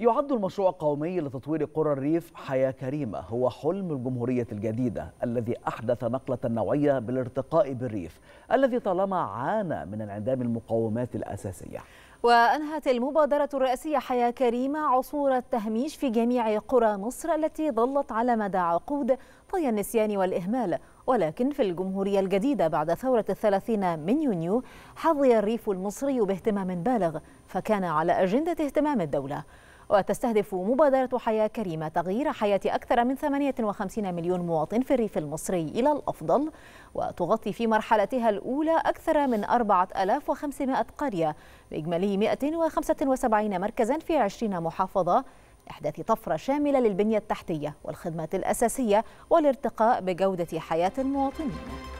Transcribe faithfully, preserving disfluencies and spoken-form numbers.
يعد المشروع القومي لتطوير قرى الريف حياة كريمة هو حلم الجمهورية الجديدة الذي أحدث نقلة نوعية بالارتقاء بالريف الذي طالما عانى من انعدام المقومات الأساسية. وأنهت المبادرة الرئاسية حياة كريمة عصور التهميش في جميع قرى مصر التي ظلت على مدى عقود طي النسيان والإهمال، ولكن في الجمهورية الجديدة بعد ثورة الثلاثين من يونيو حظي الريف المصري باهتمام بالغ، فكان على أجندة اهتمام الدولة. وتستهدف مبادرة حياة كريمة تغيير حياة أكثر من ثمانية وخمسين مليون مواطن في الريف المصري إلى الأفضل، وتغطي في مرحلتها الأولى أكثر من أربعة آلاف وخمسمائة قرية بإجمالي مئة وخمسة وسبعين مركزا في عشرين محافظة، إحداث طفرة شاملة للبنية التحتية والخدمات الأساسية والارتقاء بجودة حياة المواطنين.